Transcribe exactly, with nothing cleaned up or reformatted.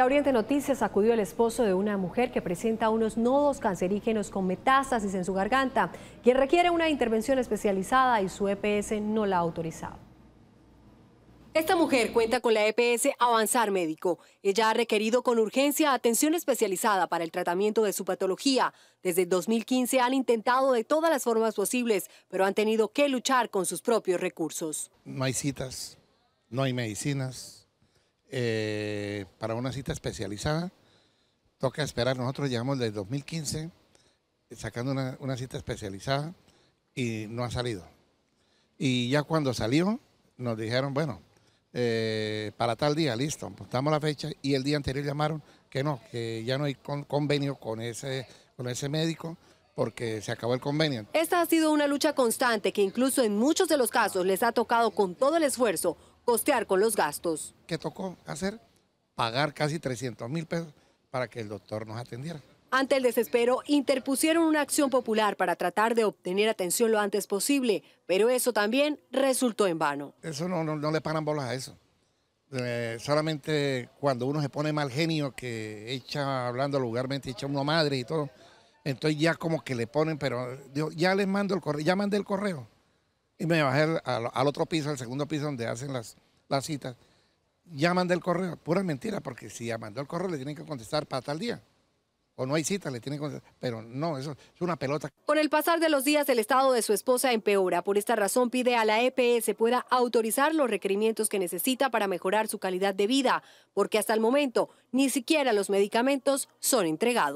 A Oriente Noticias acudió el esposo de una mujer que presenta unos nodos cancerígenos con metástasis en su garganta, quien requiere una intervención especializada y su E P S no la ha autorizado. Esta mujer cuenta con la E P S Avanzar Médico. Ella ha requerido con urgencia atención especializada para el tratamiento de su patología. Desde dos mil quince han intentado de todas las formas posibles, pero han tenido que luchar con sus propios recursos. No hay citas, no hay medicinas. Eh, para una cita especializada, toca esperar. Nosotros llevamos desde dos mil quince sacando una, una cita especializada y no ha salido. Y ya cuando salió nos dijeron, bueno, eh, para tal día, listo, apuntamos la fecha, y el día anterior llamaron que no, que ya no hay con, convenio con ese, con ese médico, porque se acabó el convenio. Esta ha sido una lucha constante que incluso en muchos de los casos les ha tocado con todo el esfuerzo costear con los gastos. ¿Qué tocó hacer? Pagar casi trescientos mil pesos para que el doctor nos atendiera. Ante el desespero, interpusieron una acción popular para tratar de obtener atención lo antes posible, pero eso también resultó en vano. Eso no, no, no le paran bolas a eso. Eh, solamente cuando uno se pone mal genio, que echa, hablando vulgarmente, echa una madre y todo, entonces ya como que le ponen, pero yo, ya les mando el correo, ya mandé el correo. Y me bajé al, al otro piso, al segundo piso donde hacen las, las citas. Ya mandé el correo, pura mentira, porque si ya mandó el correo le tienen que contestar para tal día. O no hay cita, le tienen que contestar, pero no, eso es una pelota. Con el pasar de los días el estado de su esposa empeora. Por esta razón pide a la E P S pueda autorizar los requerimientos que necesita para mejorar su calidad de vida, porque hasta el momento ni siquiera los medicamentos son entregados.